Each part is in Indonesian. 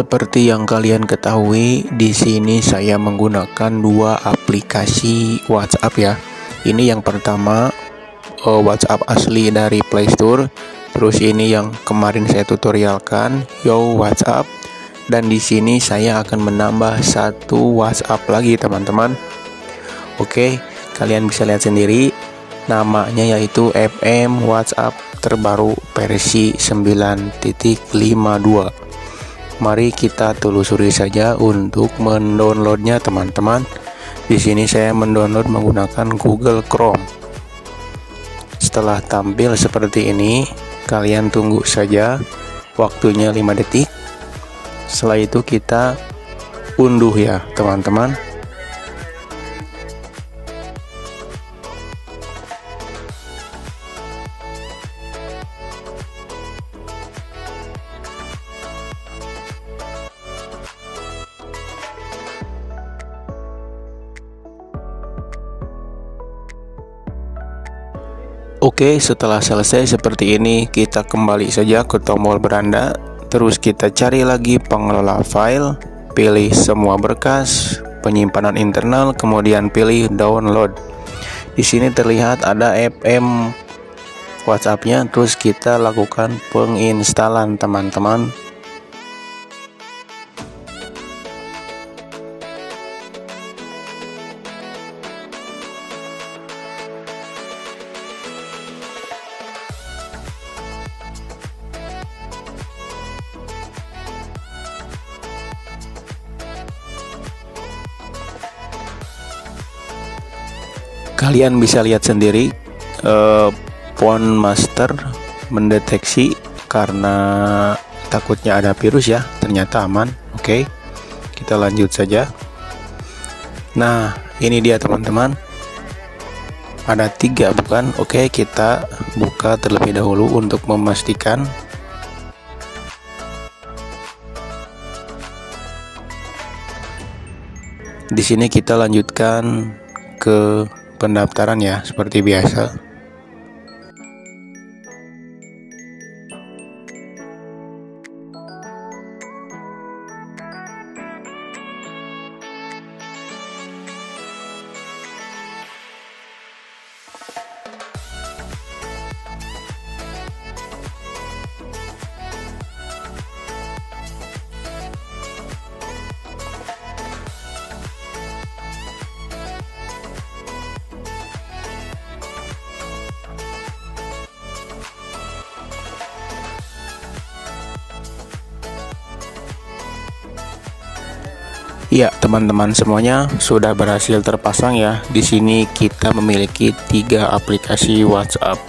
Seperti yang kalian ketahui, di sini saya menggunakan dua aplikasi WhatsApp ya. Ini yang pertama WhatsApp asli dari Play Store. Terus ini yang kemarin saya tutorialkan, Yo WhatsApp. Dan di sini saya akan menambah satu WhatsApp lagi, teman-teman. Oke, kalian bisa lihat sendiri. Namanya yaitu FM WhatsApp terbaru versi 9.52. Mari kita telusuri saja untuk mendownloadnya, teman-teman. Di sini saya mendownload menggunakan Google Chrome. Setelah tampil seperti ini, kalian tunggu saja waktunya 5 detik. Setelah itu kita unduh ya, teman-teman. Oke, setelah selesai seperti ini, kita kembali saja ke tombol beranda. Terus kita cari lagi pengelola file, pilih semua berkas, penyimpanan internal, kemudian pilih download. Di sini terlihat ada FM WhatsApp-nya, terus kita lakukan penginstalan, teman-teman. Kalian bisa lihat sendiri, Phone Master mendeteksi karena takutnya ada virus ya, ternyata aman. Oke, kita lanjut saja. Nah, ini dia teman-teman, ada 3 bukan? Oke, kita buka terlebih dahulu untuk memastikan. Di sini kita lanjutkan ke pendaftaran ya, seperti biasa. Ya, teman-teman semuanya sudah berhasil terpasang ya. Di sini kita memiliki 3 aplikasi WhatsApp.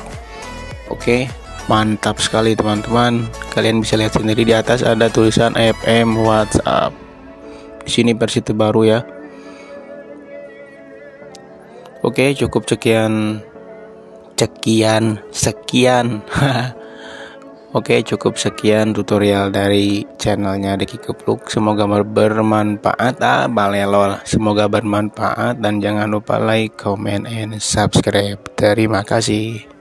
Oke, mantap sekali teman-teman. Kalian bisa lihat sendiri di atas ada tulisan FM WhatsApp. Di sini versi terbaru ya. Oke, cukup sekian. Oke, cukup sekian tutorial dari channelnya Riki Kupluk. Semoga bermanfaat. Semoga bermanfaat dan jangan lupa like, comment, and subscribe. Terima kasih.